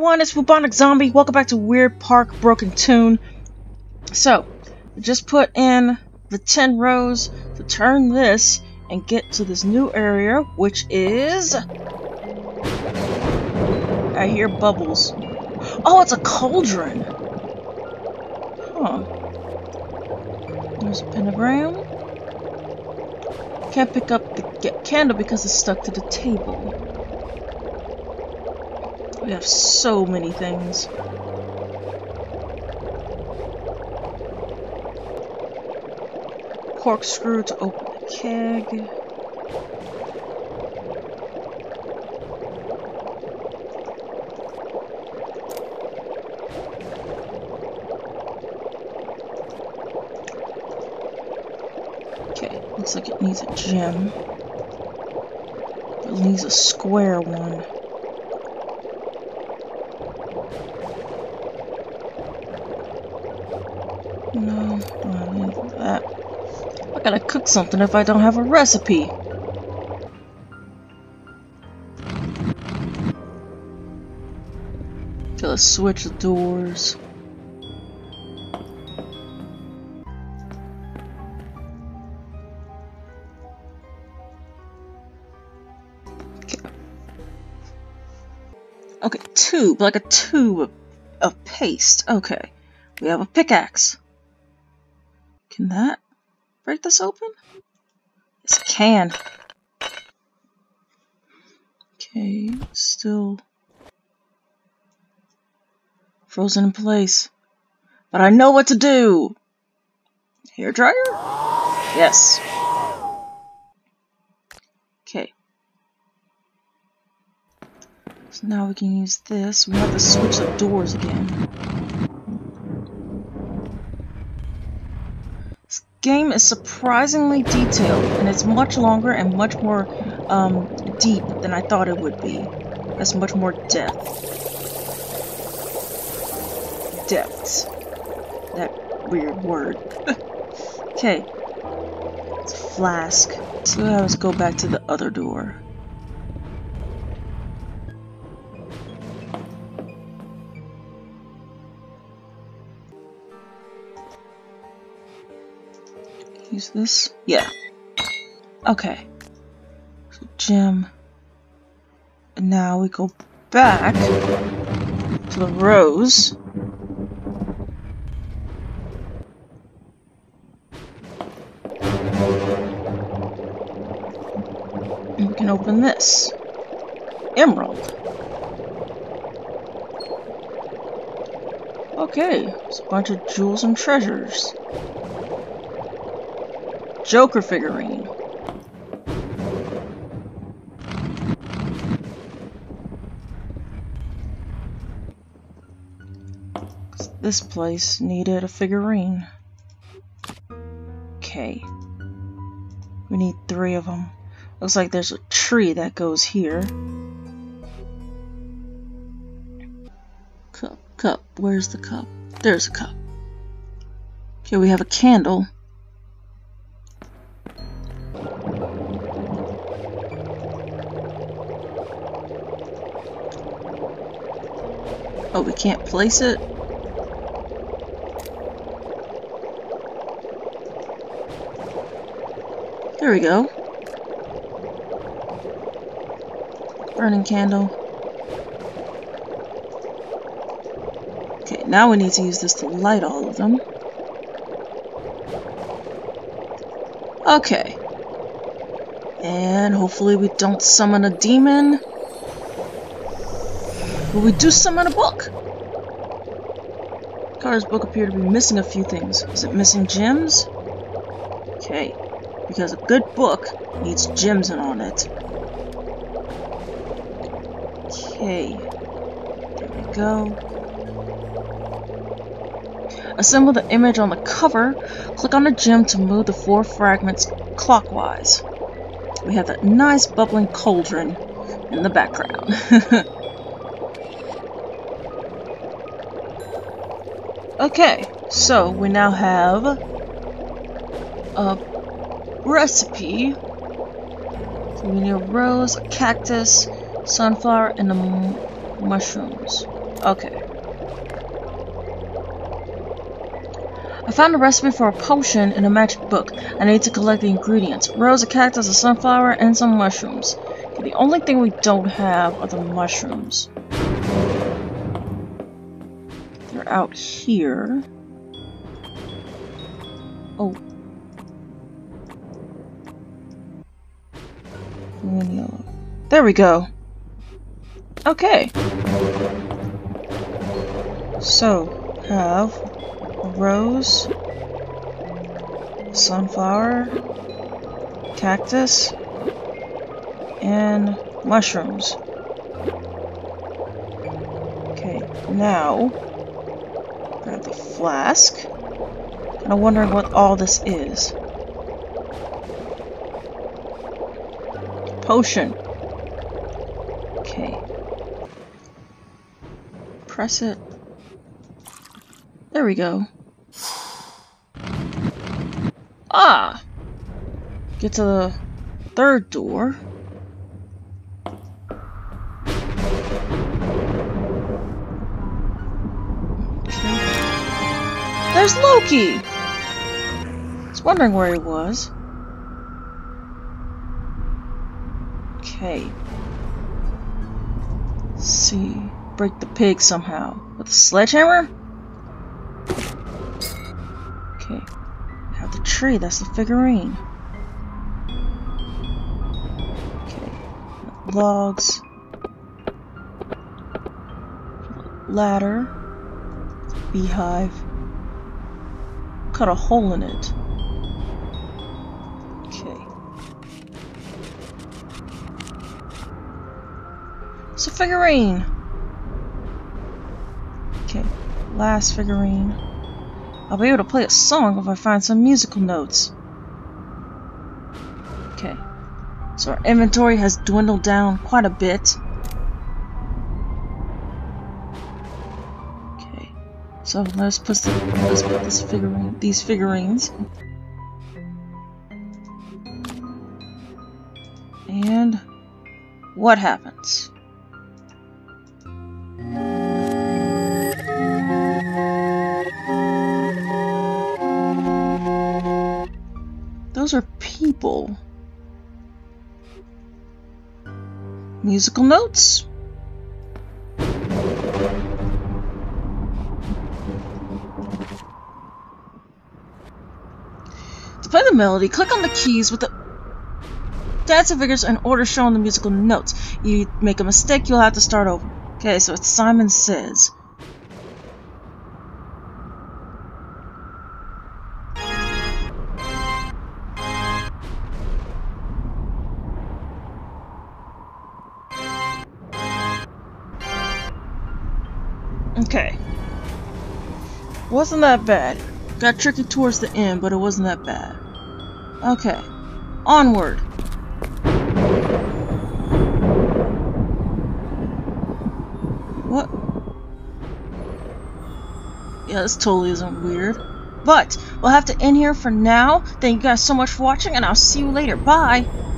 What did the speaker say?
everyone, it's BubonicZombie. Welcome back to Weird Park Broken Tune. So, just put in the 10 rows to turn this and get to this new area, which is... I hear bubbles. Oh, it's a cauldron! Huh. There's a pentagram. Can't pick up the candle because it's stuck to the table. We have so many things. Corkscrew to open the keg. Okay, looks like it needs a gem. It needs a square one. No, I need that. I gotta cook something if I don't have a recipe. Gotta switch the doors. Okay, tube, like a tube of paste. Okay, we have a pickaxe. Can that break this open? Yes, it can. Okay, still frozen in place. But I know what to do! Hair dryer? Yes. Okay. So now we can use this. We have to switch the doors again. Game is surprisingly detailed, and it's much longer and much more deep than I thought it would be. That's much more depth. Depths. That weird word. Okay. It's a flask. So let's go back to the other door. Use this? Yeah. Okay. So, gem. And now we go back to the rose. And we can open this. Emerald. Okay. It's a bunch of jewels and treasures. Joker figurine. This place needed a figurine. Okay. We need 3 of them. Looks like there's a tree that goes here. Cup, cup. Where's the cup? There's a cup. Okay, we have a candle. Oh, we can't place it? There we go. Burning candle. Okay, now we need to use this to light all of them. Okay. And hopefully we don't summon a demon. But we do summon a book! Carter's book appeared to be missing a few things. Is it missing gems? Okay. Because a good book needs gems on it. Okay. There we go. Assemble the image on the cover. Click on the gem to move the 4 fragments clockwise. We have that nice bubbling cauldron in the background. Okay, so we now have a recipe. So we need a rose, a cactus, sunflower, and the mushrooms. Okay. I found a recipe for a potion in a magic book. I need to collect the ingredients. Rose, a cactus, a sunflower, and some mushrooms. Okay, the only thing we don't have are the mushrooms. They're out here. Oh. Green and yellow. There we go. Okay. So, have a rose, sunflower, cactus, and mushrooms. Okay, now, grab the flask. And I'm wondering what all this is. Potion. Okay. Press it. There we go. Ah! Get to the third door. Okay. There's Loki! I was wondering where he was. Okay. Let's see. Break the pig somehow. With a sledgehammer? Okay. Have the tree, that's the figurine. Okay. Logs. Ladder. Beehive. Cut a hole in it. Okay. It's a figurine. Okay. Last figurine. I'll be able to play a song if I find some musical notes. Okay. So our inventory has dwindled down quite a bit. Okay. So let's put this figurine, these figurines. And what happens? Those are people. Musical notes. To play the melody, click on the keys with the dancing figures in order showing the musical notes. You make a mistake, you'll have to start over. Okay, so it's Simon Says. Okay. Wasn't that bad. Got tricky towards the end, but it wasn't that bad. Okay. Onward. What? Yeah, this totally isn't weird. But, we'll have to end here for now. Thank you guys so much for watching, and I'll see you later. Bye!